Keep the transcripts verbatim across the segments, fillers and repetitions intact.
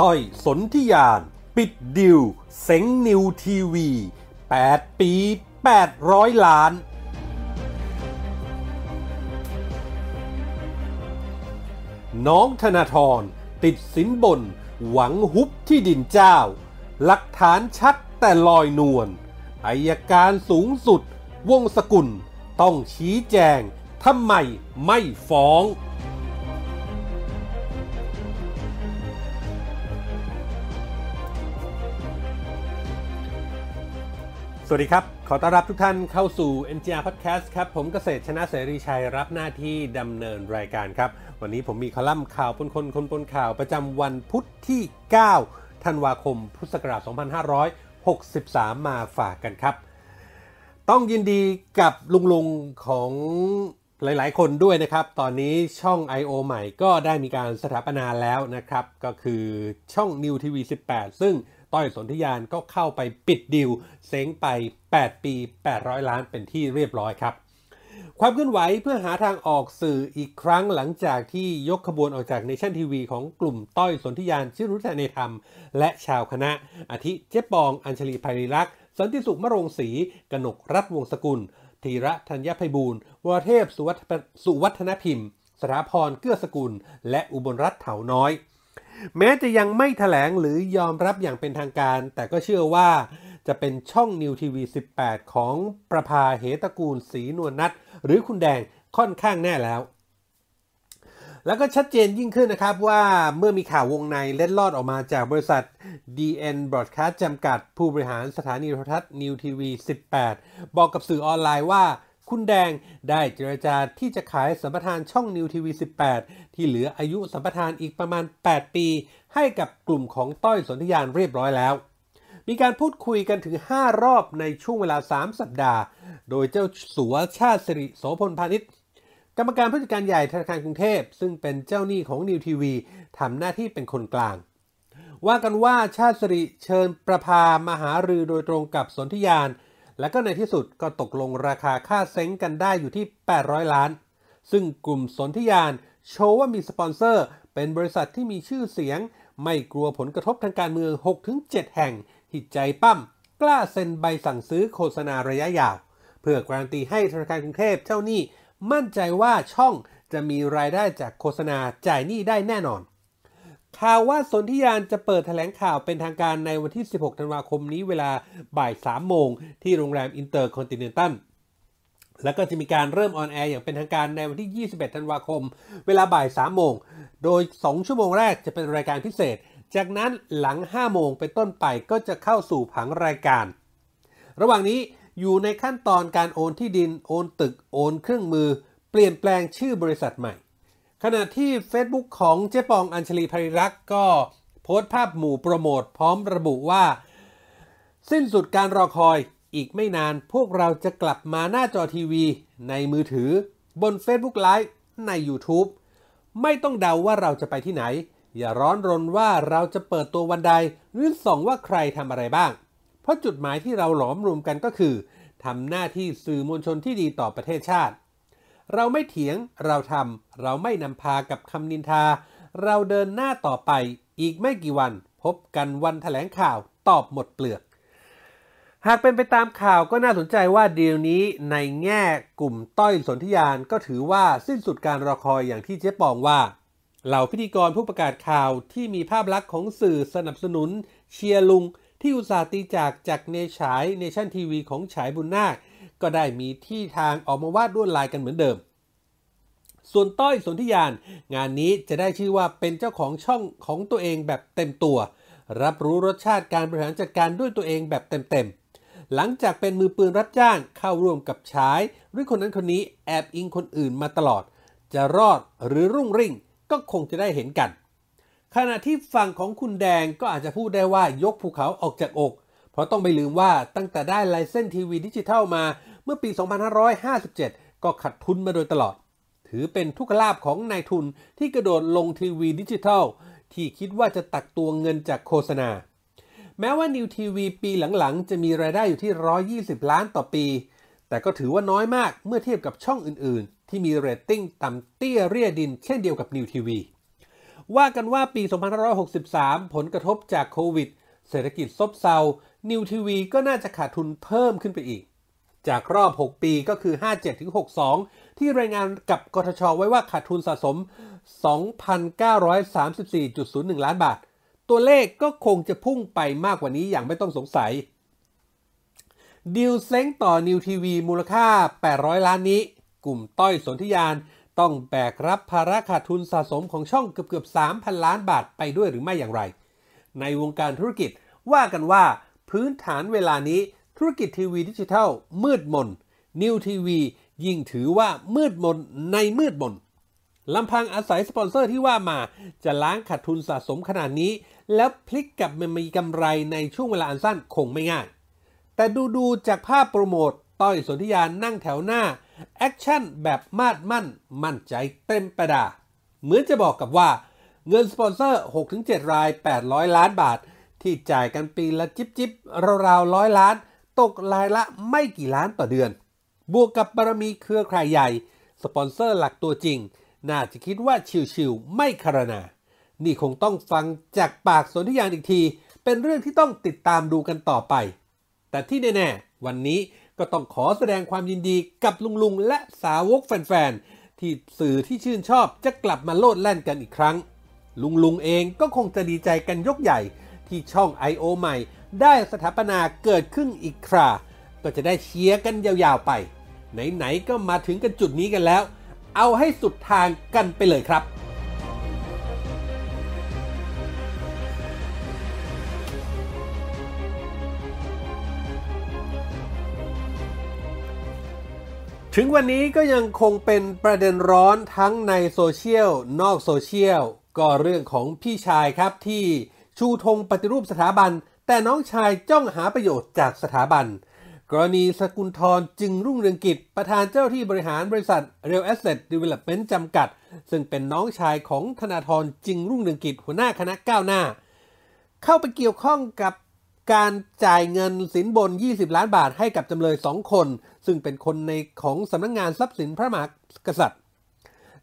ต้อยสนธิญาณปิดดิวเซ้งนิวทีวีแปดปีแปดร้อยล้านน้องธนาธรติดสินบนหวังฮุบที่ดินเจ้าหลักฐานชัดแต่ลอยนวลอัยการสูงสุดวงศ์สกุลต้องชี้แจงทำไมไม่ฟ้องสวัสดีครับขอต้อนรับทุกท่านเข้าสู่ เอ็น จี อาร์ Podcast ครับผมเกษตรชนะเสรีชัยรับหน้าที่ดำเนินรายการครับวันนี้ผมมีคอลัมน์ข่าวปนคนคนปนข่าวประจำวันพุธที่เก้าธันวาคมพุทธศักราชสองพันห้าร้อยหกสิบสามมาฝากกันครับต้องยินดีกับลุงๆของหลายๆคนด้วยนะครับตอนนี้ช่อง ไอ โอ ใหม่ก็ได้มีการสถาปนาแล้วนะครับก็คือช่อง นิวทีวี สิบแปดซึ่งต้อยสนธิญาณก็เข้าไปปิดดิวเซ้งไปแปดปีแปดร้อยล้านเป็นที่เรียบร้อยครับความเคลื่อนไหวเพื่อหาทางออกสื่ออีกครั้งหลังจากที่ยกขบวนออกจากเนชั่นทีวีของกลุ่มต้อยสนธิญาณชิรุทะเนธรรมและชาวคณะอาทิเจ๊ปองอัญชลีไพริลักษณ์สันติสุขมโรงศรีกนกรัตน์วงศ์สกุลธีระธัญไพบูลย์วรเทพสุวัฒนพิมพ์สถาพรเกื้อสกุลและอุบลรัตน์เถาน้อยแม้จะยังไม่แถลงหรือยอมรับอย่างเป็นทางการแต่ก็เชื่อว่าจะเป็นช่อง นิวทีวี สิบแปดของประภาเหตกูลศรีนวลนัทหรือคุณแดงค่อนข้างแน่แล้วแล้วก็ชัดเจนยิ่งขึ้นนะครับว่าเมื่อมีข่าววงในเล็ดลอดออกมาจากบริษัท ดี เอ็น Broadcast จำกัดผู้บริหารสถานีโทรทัศน์ นิวทีวี สิบแปดบอกกับสื่อออนไลน์ว่าคุณแดงได้เจรจาที่จะขายสัมปทานช่อง นิวทีวี สิบแปดที่เหลืออายุสัมปทานอีกประมาณแปดปีให้กับกลุ่มของต้อยสนธิญาณเรียบร้อยแล้วมีการพูดคุยกันถึงห้ารอบในช่วงเวลาสามสัปดาห์โดยเจ้าสัวชาติสิริโสพลพานิชกรรมการผู้จัดการใหญ่ธนาคารกรุงเทพซึ่งเป็นเจ้าหนี้ของ นิวทีวี ทำหน้าที่เป็นคนกลางว่ากันว่าชาติสิริเชิญประภามาหารือโดยตรงกับสนธิญาณและก็ในที่สุดก็ตกลงราคาค่าเซ้งกันได้อยู่ที่แปดร้อยล้านซึ่งกลุ่มสนธิญาณโชว์ว่ามีสปอนเซอร์เป็นบริษัทที่มีชื่อเสียงไม่กลัวผลกระทบทางการเมือง หกถึงเจ็ด แห่งหิดใจปั้มกล้าเซ็นใบสั่งซื้อโฆษณาระยะยาวเพื่อการันตีให้ธนาคารกรุงเทพเจ้าหนี้มั่นใจว่าช่องจะมีรายได้จากโฆษณาจ่ายหนี้ได้แน่นอนข่าวว่าสนธิญาณจะเปิดแถลงข่าวเป็นทางการในวันที่สิบหกธันวาคมนี้เวลาบ่ายสามโมงที่โรงแรมอินเตอร์คอนติเนนตัลแล้วก็จะมีการเริ่มออนแอร์อย่างเป็นทางการในวันที่ยี่สิบเอ็ดธันวาคมเวลาบ่ายสามโมงโดยสองชั่วโมงแรกจะเป็นรายการพิเศษจากนั้นหลังห้าโมงเป็นต้นไปก็จะเข้าสู่ผังรายการระหว่างนี้อยู่ในขั้นตอนการโอนที่ดินโอนตึกโอนเครื่องมือเปลี่ยนแปลงชื่อบริษัทใหม่ขณะที่ เฟซบุ๊ก ของเจ๊ปองอัญชลีไพริลักษณ์ก็โพสต์ภาพหมู่โปรโมทพร้อมระบุว่าสิ้นสุดการรอคอยอีกไม่นานพวกเราจะกลับมาหน้าจอทีวีในมือถือบน เฟซบุ๊ก Live ใน ยูทูบ ไม่ต้องเดาว่าเราจะไปที่ไหนอย่าร้อนรนว่าเราจะเปิดตัววันใดหรือส่องว่าใครทำอะไรบ้างเพราะจุดหมายที่เราหลอมรวมกันก็คือทำหน้าที่สื่อมวลชนที่ดีต่อประเทศชาติเราไม่เถียงเราทำเราไม่นำพากับคำนินทาเราเดินหน้าต่อไปอีกไม่กี่วันพบกันวันแถลงข่าวตอบหมดเปลือกหากเป็นไปตามข่าวก็น่าสนใจว่าดีลนี้ในแง่กลุ่มต้อยสนธิญาณก็ถือว่าสิ้นสุดการรอคอยอย่างที่เจ๊ปองว่าเหล่าพิธีกรผู้ประกาศข่าวที่มีภาพลักษณ์ของสื่อสนับสนุนเชียร์ลุงที่อุตส่าห์ตีจากจากเนฉายเนชั่นทีวีของฉายบุญนาคก็ได้มีที่ทางออกมาวาดลวดลายกันเหมือนเดิมส่วนต้อยสนธิญาณงานนี้จะได้ชื่อว่าเป็นเจ้าของช่องของตัวเองแบบเต็มตัวรับรู้รสชาติการบริหารจัดการด้วยตัวเองแบบเต็มๆหลังจากเป็นมือปืนรับจ้างเข้าร่วมกับฉายหรือคนนั้นคนนี้แอบอิงคนอื่นมาตลอดจะรอดหรือรุ่งริ่งก็คงจะได้เห็นกันขณะที่ฝั่งของคุณแดงก็อาจจะพูดได้ว่ายกภูเขาออกจากอกเพราะต้องไม่ลืมว่าตั้งแต่ได้ไลเซนส์ทีวีดิจิทัลมาเมื่อปีสองพันห้าร้อยห้าสิบเจ็ดก็ขาดทุนมาโดยตลอดถือเป็นทุกขลาภของนายทุนที่กระโดดลงทีวีดิจิทัลที่คิดว่าจะตักตวงเงินจากโฆษณาแม้ว่านิวทีวีปีหลังๆจะมีรายได้อยู่ที่หนึ่งร้อยยี่สิบล้านต่อปีแต่ก็ถือว่าน้อยมากเมื่อเทียบกับช่องอื่นๆที่มีเรตติ้งต่ำเตี้ยเรี่ยดินเช่นเดียวกับนิวทีวี ว่ากันว่าปีสองพันห้าร้อยหกสิบสามผลกระทบจากโควิดเศรษฐกิจซบเซา นิวทีวี ก็น่าจะขาดทุนเพิ่มขึ้นไปอีกจากรอบหกปีก็คือ ห้าเจ็ดถึงหกสอง ที่รายงานกับกทช.ไว้ว่าขาดทุนสะสม สองพันเก้าร้อยสามสิบสี่จุดศูนย์หนึ่ง ล้านบาทตัวเลขก็คงจะพุ่งไปมากกว่านี้อย่างไม่ต้องสงสัยดีลเซ้งต่อ นิวทีวี มูลค่าแปดร้อยล้านนี้กลุ่มต้อยสนธิญาณต้องแบกรับภาระขาดทุนสะสมของช่องเกือบๆ สามพัน ล้านบาทไปด้วยหรือไม่อย่างไรในวงการธุรกิจว่ากันว่าพื้นฐานเวลานี้ธุรกิจทีวีดิจิทัลมืดมน นิวทีวี ยิ่งถือว่ามืดมนในมืดมนลำพังอาศัยสปอนเซอร์ที่ว่ามาจะล้างขาดทุนสะสมขนาดนี้แล้วพลิกกลับมามีกำไรในช่วงเวลาอันสั้นคงไม่ง่ายแต่ดูๆจากภาพโปรโมทต้อยสนธิญาณนั่งแถวหน้าแอคชั่นแบบมาดมั่นมั่นใจเต็มประดาเหมือนจะบอกกับว่าเงินสปอนเซอร์ หกถึงเจ็ด ราย แปดร้อย ล้านบาทที่จ่ายกันปีละจิบจิบราวๆร้อยล้านตกรายละไม่กี่ล้านต่อเดือนบวกกับบารมีเครือข่ายใหญ่สปอนเซอร์หลักตัวจริงน่าจะคิดว่าชิวๆไม่คารนานี่คงต้องฟังจากปากสนธิญาณอีกทีเป็นเรื่องที่ต้องติดตามดูกันต่อไปแต่ที่แน่ๆวันนี้ก็ต้องขอแสดงความยินดีกับลุงๆและสาวกแฟนๆที่สื่อที่ชื่นชอบจะกลับมาโลดแล่นกันอีกครั้งลุงๆเองก็คงจะดีใจกันยกใหญ่ที่ช่อง ไอ โอ ใหม่ได้สถาปนาเกิดขึ้นอีกคราก็จะได้เชียร์กันยาวๆไปไหนๆก็มาถึงกันจุดนี้กันแล้วเอาให้สุดทางกันไปเลยครับถึงวันนี้ก็ยังคงเป็นประเด็นร้อนทั้งในโซเชียลนอกโซเชียลก็เรื่องของพี่ชายครับที่ชูธงปฏิรูปสถาบันแต่น้องชายจ้องหาประโยชน์จากสถาบันกรณีสกุลธรจึงรุ่งเรืองกิจประธานเจ้าที่บริหารบริษัท Real Asset Development จำกัดซึ่งเป็นน้องชายของธนาธรจึงรุ่งเรืองกิจหัวหน้าคณะก้าวหน้าเข้าไปเกี่ยวข้องกับการจ่ายเงินสินบนยี่สิบล้านบาทให้กับจำเลยสองคนซึ่งเป็นคนในของสำนักงานทรัพย์สินพระมหากษัตริย์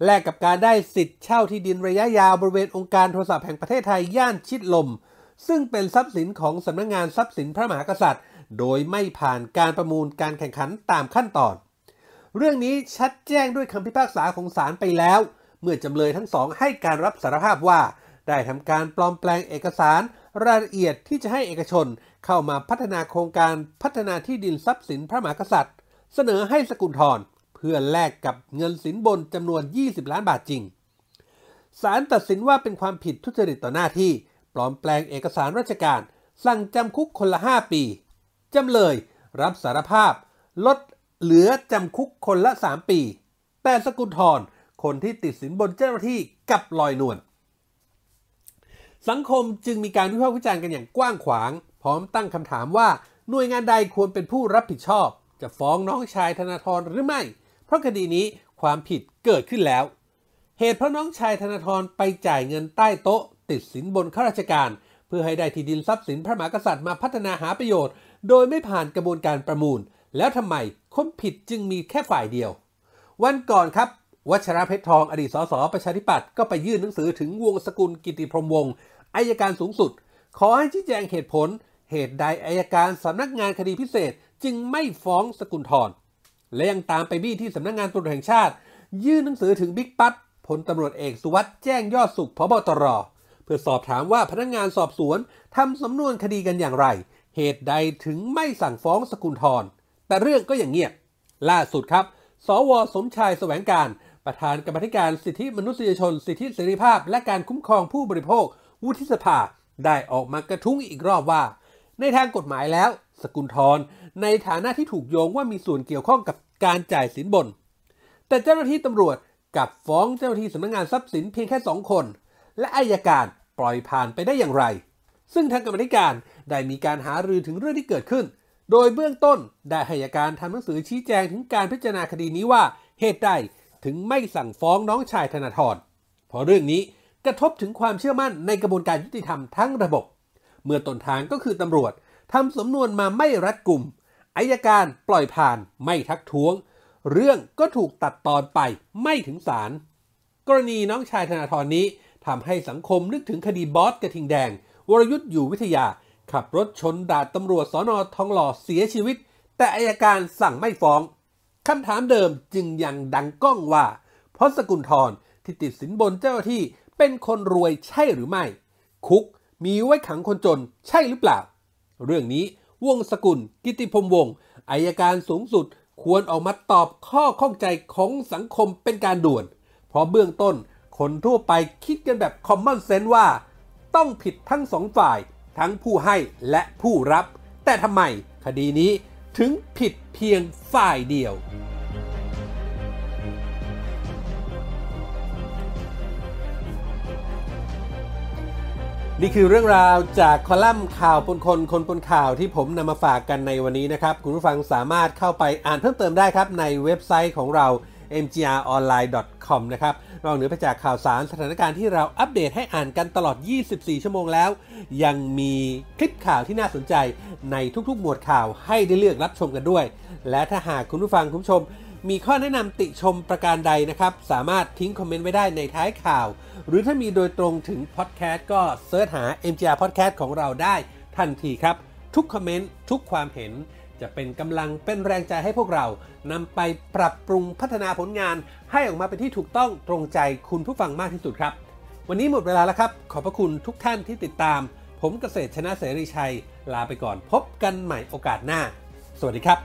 แลกกับการได้สิทธิ์เช่าที่ดินระยะยาวบริเวณองค์การโทรศัพท์แห่งประเทศไทยย่านชิดลมซึ่งเป็นทรัพย์สินของสำนักงานทรัพย์สินพระมหากษัตริย์โดยไม่ผ่านการประมูลการแข่งขันตามขั้นตอนเรื่องนี้ชัดแจ้งด้วยคำพิพากษาของศาลไปแล้วเมื่อจำเลยทั้งสองให้การรับสารภาพว่าได้ทำการปลอมแปลงเอกสารรายละเอียดที่จะให้เอกชนเข้ามาพัฒนาโครงการพัฒนาที่ดินทรัพย์สินพระมหากษัตริย์เสนอให้สกุลธรเพื่อแลกกับเงินสินบนจำนวนยี่สิบล้านบาทจริงศาลตัดสินว่าเป็นความผิดทุจริตต่อหน้าที่ปลอมแปลงเอกสารราชการสั่งจำคุกคนละห้าปีจำเลยรับสารภาพลดเหลือจำคุกคนละสามปีแต่สกุลธรคนที่ติดสินบนเจ้าหน้าที่กลับลอยนวลสังคมจึงมีการวิพากษ์วิจารณ์กันอย่างกว้างขวางพร้อมตั้งคำถามว่าหน่วยงานใดควรเป็นผู้รับผิดชอบจะฟ้องน้องชายธนาธรหรือไม่เพราะคดีนี้ความผิดเกิดขึ้นแล้วเหตุเพราะน้องชายธนาธรไปจ่ายเงินใต้โต๊ะติดสินบนข้าราชการเพื่อให้ได้ที่ดินทรัพย์สินพระมหากษัตริย์มาพัฒนาหาประโยชน์โดยไม่ผ่านกระบวนการประมูลแล้วทำไมคนผิดจึงมีแค่ฝ่ายเดียววันก่อนครับวัชระเพชรทองอดีตสสประชาธิปัตย์ก็ไปยื่นหนังสือถึงวงศ์สกุลกิติพรหมวงศ์อัยการสูงสุดขอให้ชี้แจงเหตุผลเหตุใดอัยการสำนักงานคดีพิเศษจึงไม่ฟ้องสกุลธรและยังตามไปบี้ที่สำนักงานตำรวจแห่งชาติยื่นหนังสือถึงบิ๊กปั๊ดพลตำรวจเอกสุวัสด์แจ้งยอดสุขผบ.ตร.เพื่อสอบถามว่าพนักงานสอบสวนทำสำนวนคดีกันอย่างไรเหตุใดถึงไม่สั่งฟ้องสกุลธรแต่เรื่องก็อย่างเงียบล่าสุดครับสว.สมชายแสวงการประธานกรรมาธิการสิทธิมนุษยชนสิทธิเสรีภาพและการคุ้มครองผู้บริโภควุฒิสภาได้ออกมากระทุ้งอีกรอบว่าในทางกฎหมายแล้วสกุลธรในฐานะที่ถูกโยงว่ามีส่วนเกี่ยวข้องกับการจ่ายสินบนแต่เจ้าหน้าที่ตำรวจกลับฟ้องเจ้าหน้าที่สำนักงานทรัพย์สินเพียงแค่สองคนและอัยการปล่อยผ่านไปได้อย่างไรซึ่งทางกรรมาธิการได้มีการหารือถึงเรื่องที่เกิดขึ้นโดยเบื้องต้นได้ให้อัยการทำหนังสือชี้แจงถึงการพิจารณาคดีนี้ว่าเหตุใดถึงไม่สั่งฟ้องน้องชายธนาธรเพราะเรื่องนี้กระทบถึงความเชื่อมั่นในกระบวนการยุติธรรมทั้งระบบเมื่อต้นทางก็คือตำรวจทำสำนวนมาไม่รัดกุมอัยการปล่อยผ่านไม่ทักท้วงเรื่องก็ถูกตัดตอนไปไม่ถึงศาลกรณีน้องชายธนาธรนี้ ทำให้สังคมนึกถึงคดีบอสกระทิงแดงวรยุทธ์อยู่วิทยาขับรถชนดาบตำรวจสน.ทองหล่อเสียชีวิตแต่อัยการสั่งไม่ฟ้องคำถามเดิมจึงยังดังก้องว่าพศกุลธรที่ติดสินบนเจ้าหน้าที่เป็นคนรวยใช่หรือไม่คุกมีไว้ขังคนจนใช่หรือเปล่าเรื่องนี้วงสกุลกิติพรมวงศ์อัยการสูงสุดควรออกมาตอบข้อข้องใจของสังคมเป็นการด่วนเพราะเบื้องต้นคนทั่วไปคิดกันแบบคอมมอนเซนส์ว่าต้องผิดทั้งสองฝ่ายทั้งผู้ให้และผู้รับแต่ทำไมคดีนี้ถึงผิดเพียงฝ่ายเดียวนี่คือเรื่องราวจากคอลัมน์ข่าวปนคนคนปนข่าวที่ผมนำมาฝากกันในวันนี้นะครับคุณผู้ฟังสามารถเข้าไปอ่านเพิ่มเติมได้ครับในเว็บไซต์ของเรา เอ็ม จี อาร์ ออนไลน์ ดอท คอม นะครับนอกเหนือไปจากข่าวสารสถานการณ์ที่เราอัปเดตให้อ่านกันตลอดยี่สิบสี่ชั่วโมงแล้วยังมีคลิปข่าวที่น่าสนใจในทุกๆหมวดข่าวให้ได้เลือกรับชมกันด้วยและถ้าหากคุณผู้ฟังคุณผู้ชมมีข้อแนะนำติชมประการใดนะครับสามารถทิ้งคอมเมนต์ไว้ได้ในท้ายข่าวหรือถ้ามีโดยตรงถึงพอดแคสต์ก็เสิร์ชหา เอ็ม จี อาร์ Podcast ของเราได้ทันทีครับทุกคอมเมนต์ทุกความเห็นจะเป็นกำลังเป็นแรงใจให้พวกเรานำไปปรับปรุงพัฒนาผลงานให้ออกมาเป็นที่ถูกต้องตรงใจคุณผู้ฟังมากที่สุดครับวันนี้หมดเวลาแล้วครับขอบพระคุณทุกท่านที่ติดตามผมเกษตรชนะเสรีชัยลาไปก่อนพบกันใหม่โอกาสหน้าสวัสดีครับ